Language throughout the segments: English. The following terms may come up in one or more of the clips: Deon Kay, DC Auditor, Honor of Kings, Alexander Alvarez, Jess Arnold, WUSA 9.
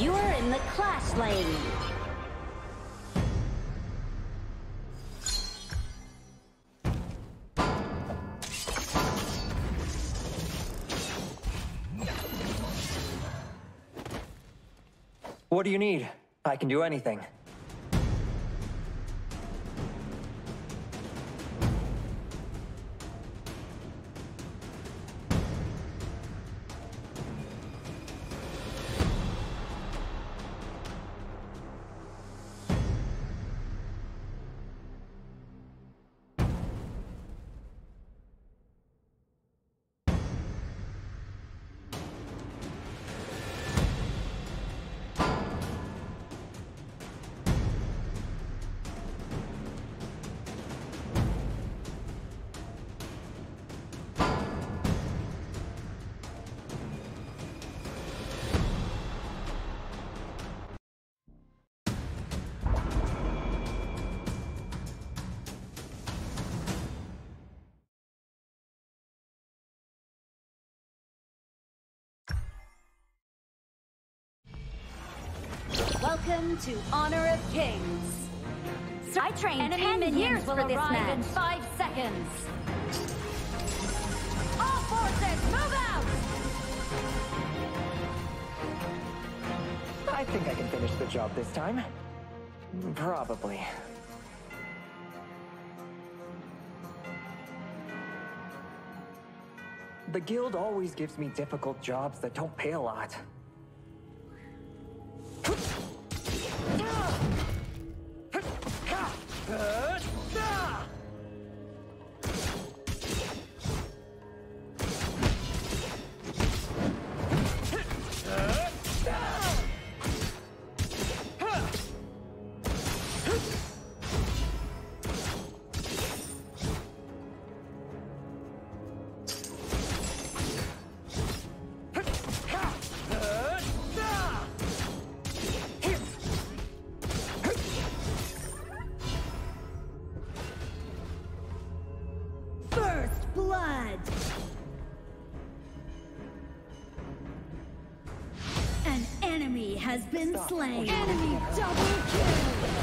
You are in the class lane. What do you need? I can do anything. Welcome to Honor of Kings. I trained 10 years for this match. In 5 seconds. All forces, move out! I think I can finish the job this time. Probably. The guild always gives me difficult jobs that don't pay a lot. Has been slain. Enemy double kill.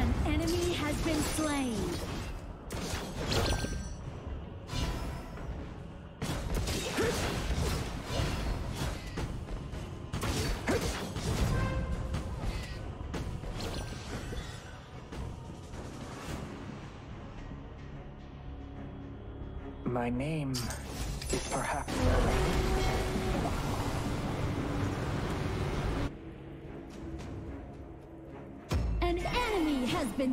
An enemy has been slain. My name is perhaps has been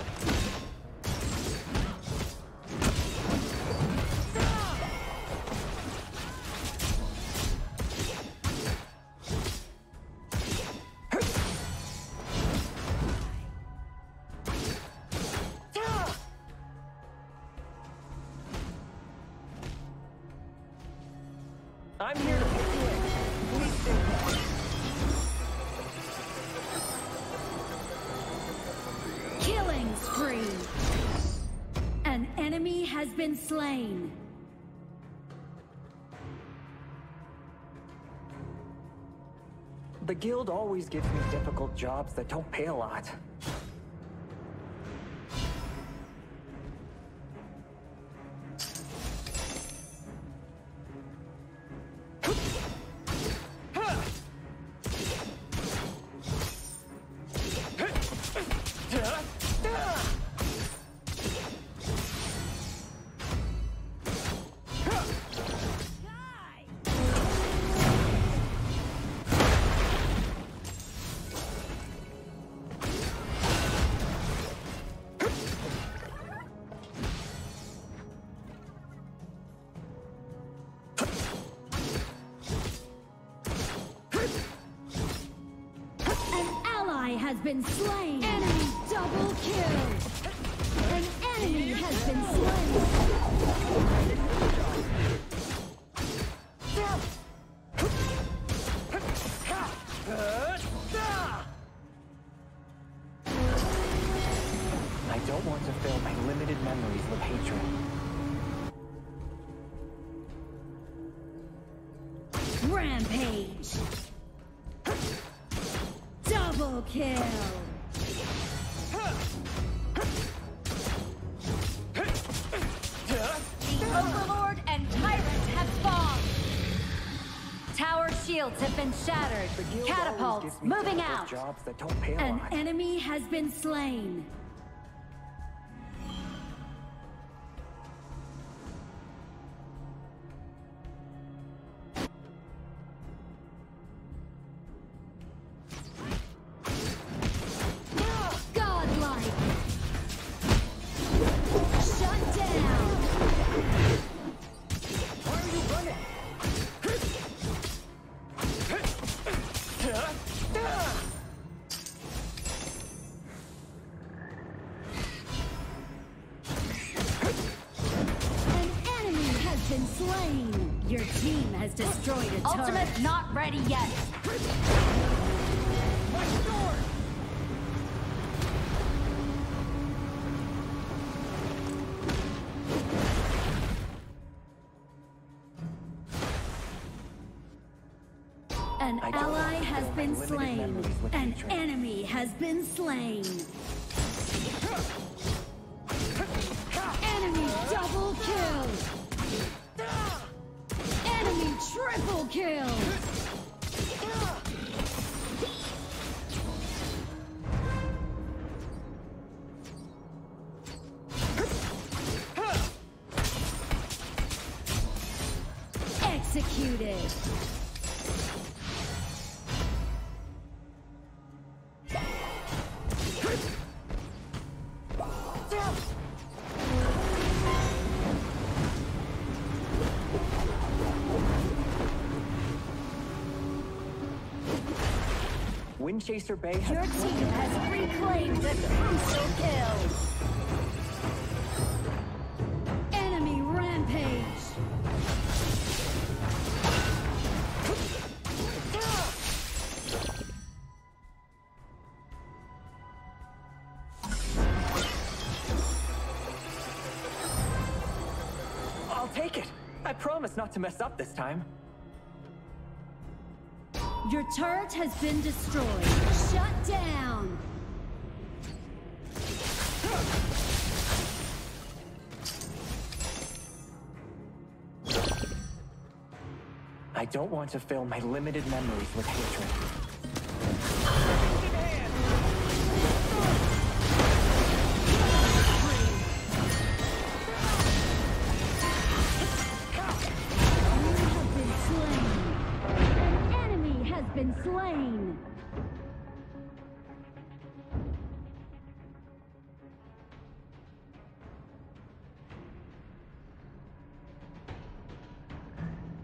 I'm here to pick you up. Please stay back. Killing spree. An enemy has been slain. The guild always gives me difficult jobs that don't pay a lot. Has been slain. Enemy double kill. An enemy has been slain. I don't want to fill my limited memories with hatred. have been shattered. Catapults moving out. Jobs that don't pay An lot. Enemy has been slain. Your team has destroyed a turret. Ultimate not ready yet. My sword! An ally has been slain. An enemy has been slain. Enemy double kill. Enemy triple kill! Executed! Chaser Bay has Your team has reclaimed the crucial kill. Enemy rampage. I'll take it. I promise not to mess up this time. Your turret has been destroyed. Shut down! I don't want to fill my limited memories with hatred. Slain. I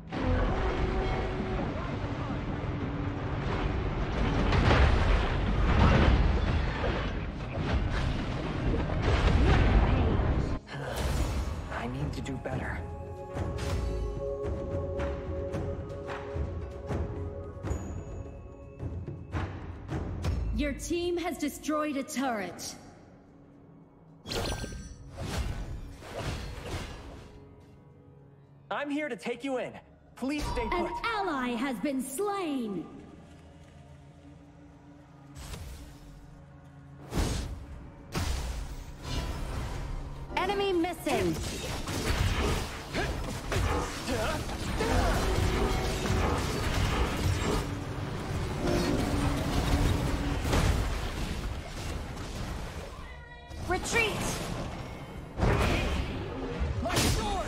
need to do better. Your team has destroyed a turret. I'm here to take you in. Please stay put. An ally has been slain. Enemy missing. Retreat! My sword!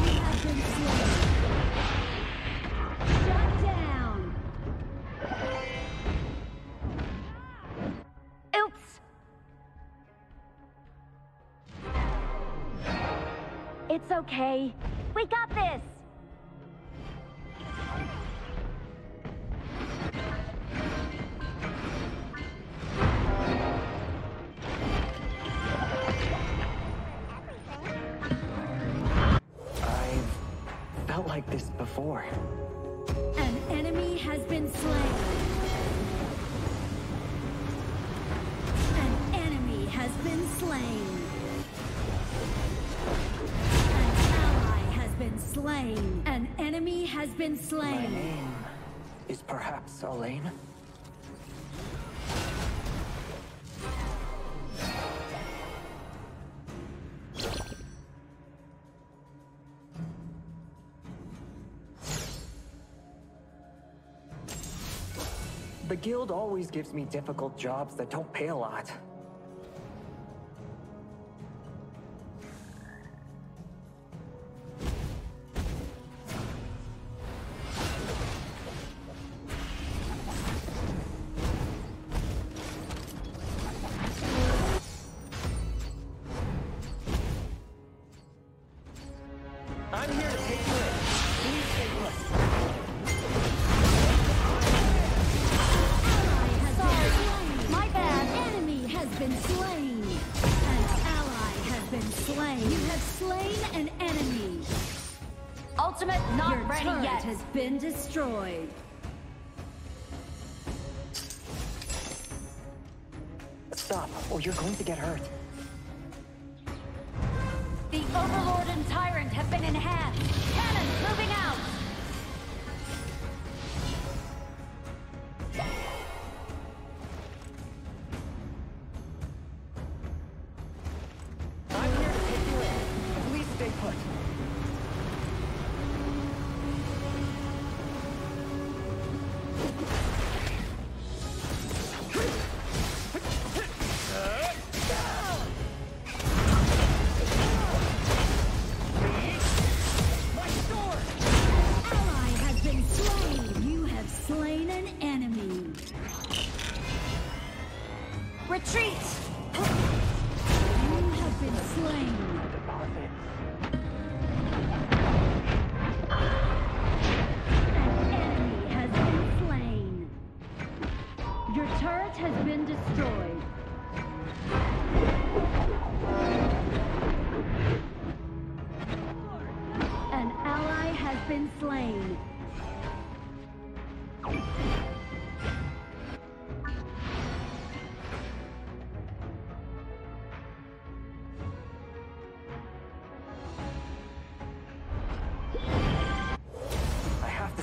We have been slain. Shut down! Oops! It's okay. We got this! Like this before. An enemy has been slain. An enemy has been slain. An ally has been slain. An enemy has been slain. My name is perhaps Elaine? The guild always gives me difficult jobs that don't pay a lot. Destroyed. Stop, or you're going to get hurt. The Overlord and Tyrant have been in hand. Cannon moving out. I'm here to take you in. Please stay put.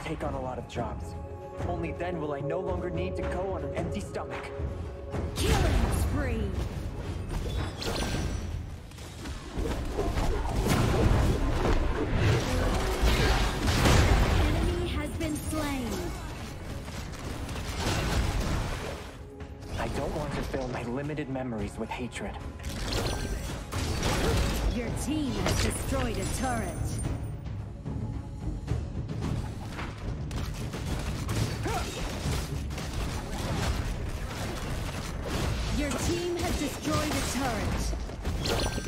Take on a lot of jobs. Only then will I no longer need to go on an empty stomach. Killing spree! Enemy has been slain. I don't want to fill my limited memories with hatred. Your team has destroyed a turret. Destroy the turret.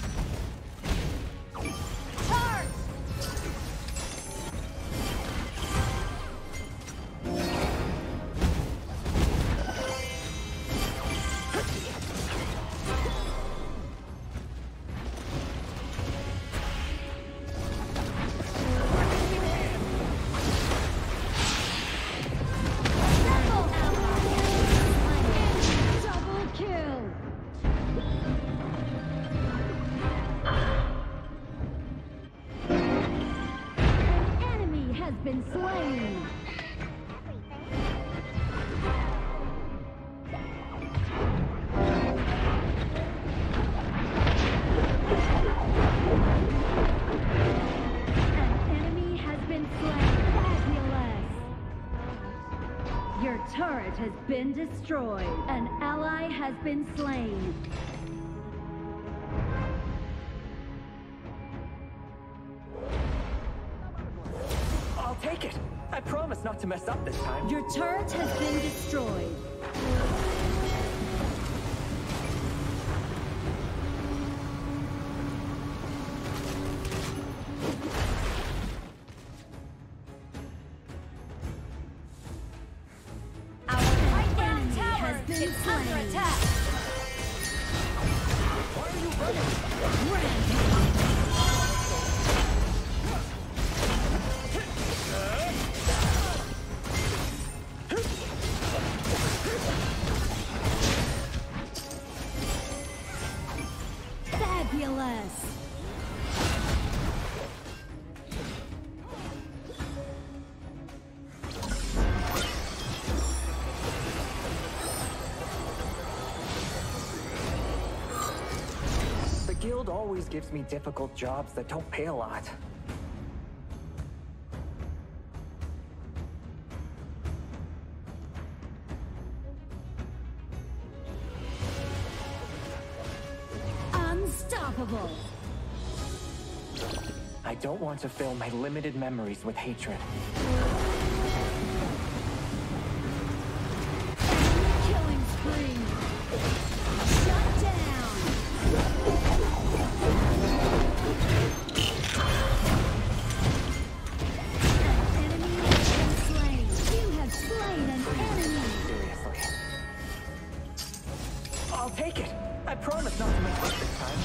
Charge! Has been destroyed. An ally has been slain. I'll take it. I promise not to mess up this time. Your turret has been destroyed. The guild always gives me difficult jobs that don't pay a lot. Unstoppable. I don't want to fill my limited memories with hatred. Killing spree. Shut down. An enemy has been slain. You have slain an enemy. Seriously. I'll take it. I promise not to make it this time.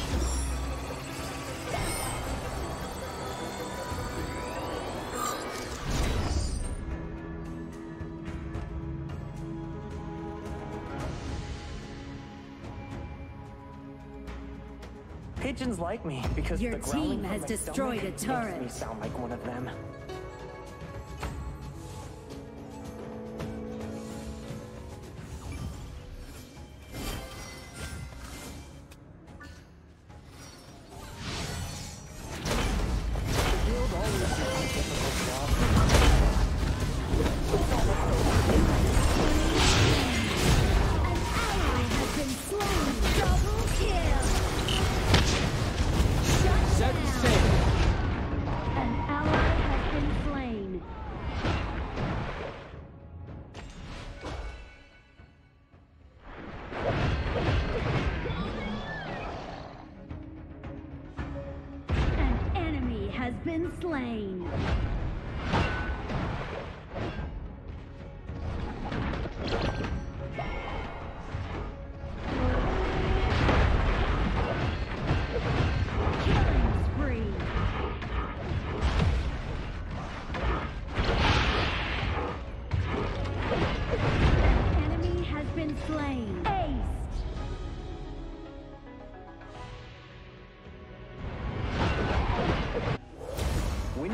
Pigeons like me because your team has destroyed a turret. Makes me sound like one of them. Slain.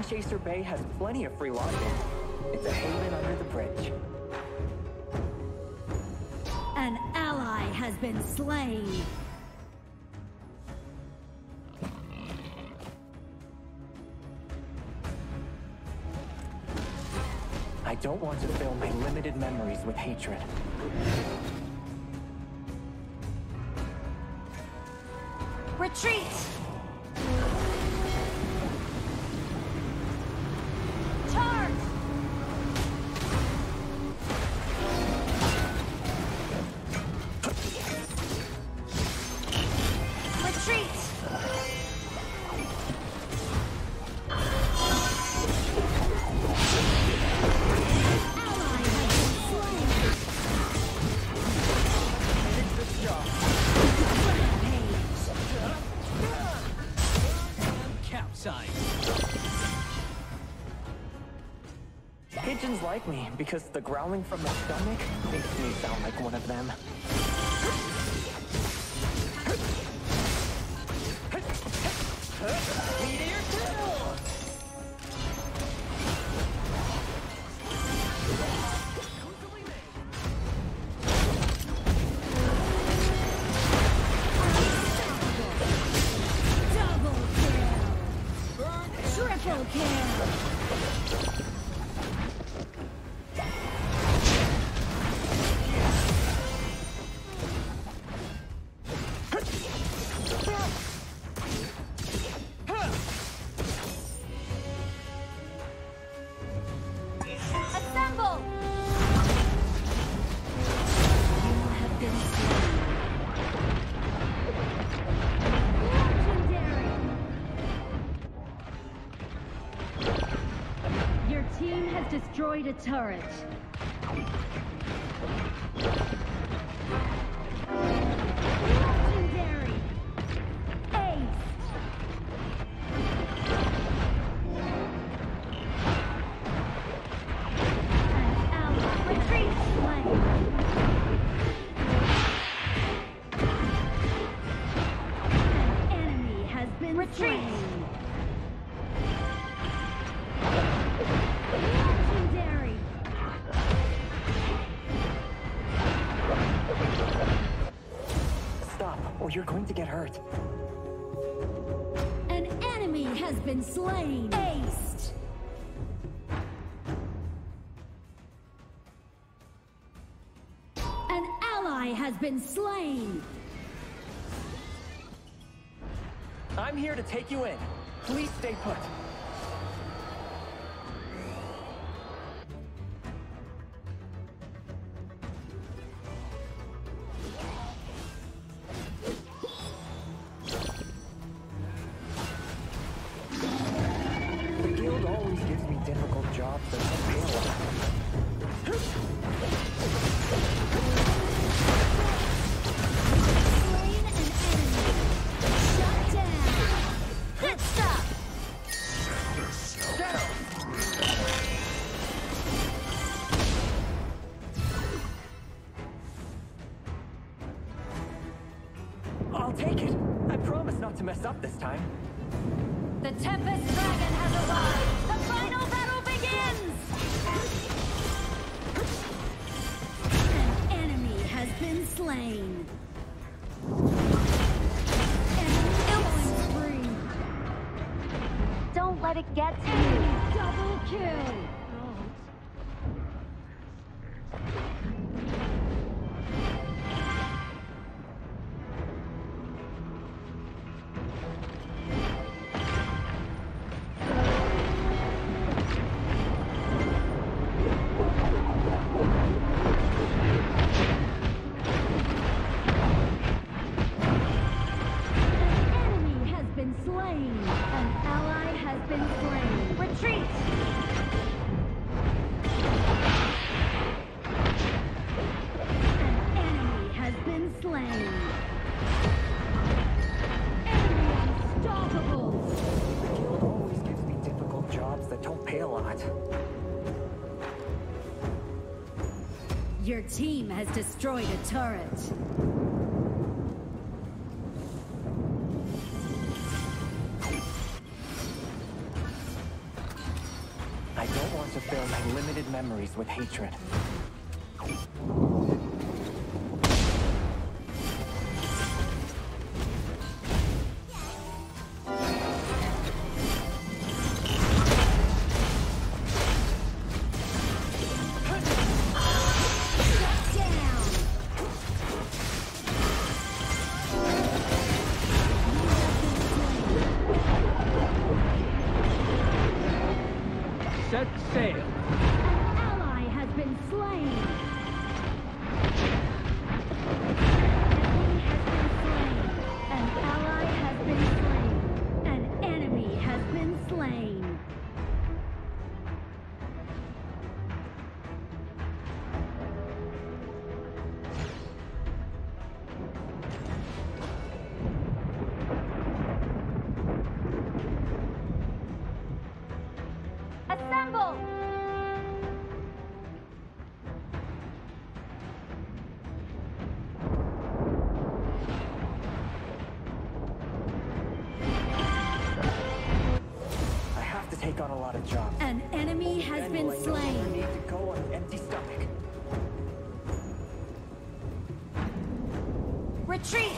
Chaser Bay has plenty of free lodging. It's a haven under the bridge. An ally has been slain. I don't want to fill my limited memories with hatred. Retreat! Pigeons like me because the growling from the stomach makes me sound like one of them. Destroyed a turret. Legendary. An enemy has been retreat. Slain. You're going to get hurt. An enemy has been slain. Aced. An ally has been slain. I'm here to take you in. Please stay put. Mess up this time. The Tempest Dragon has arrived! The final battle begins! An enemy has been slain. An enemy free. Don't let it get to you. Double kill! Your team has destroyed a turret. I don't want to fill my limited memories with hatred. An enemy has been slain. I need to go on an empty stomach. Retreat!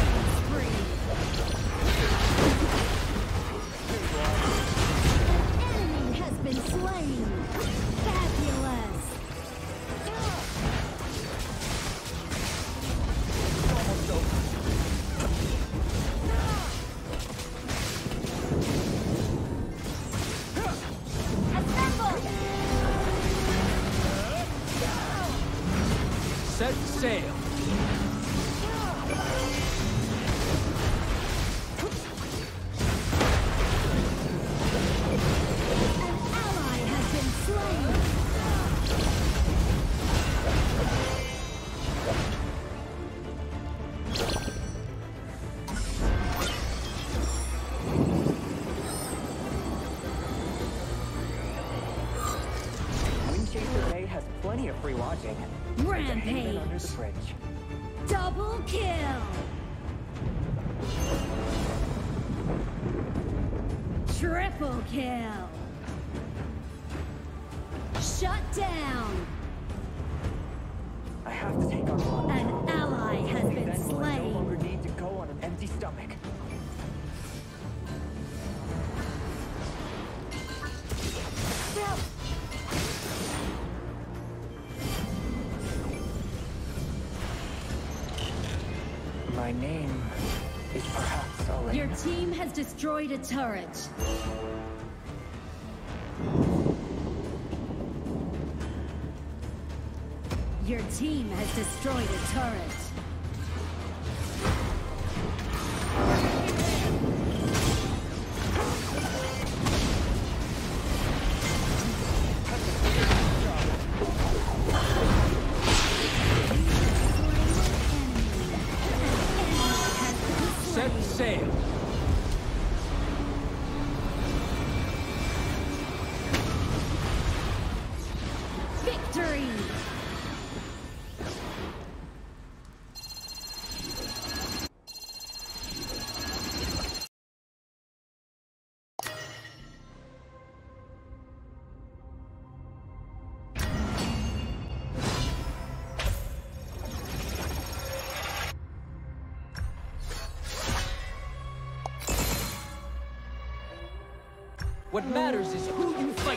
An enemy has been slain. Fabulous! Rampage! Double kill! Triple kill! Shut down! I have to take on one. An ally has been slain. I no longer need to go on an empty stomach. Stop! my name is perhaps Owen. Your team has destroyed a turret. Your team has destroyed a turret. What matters is who you fight.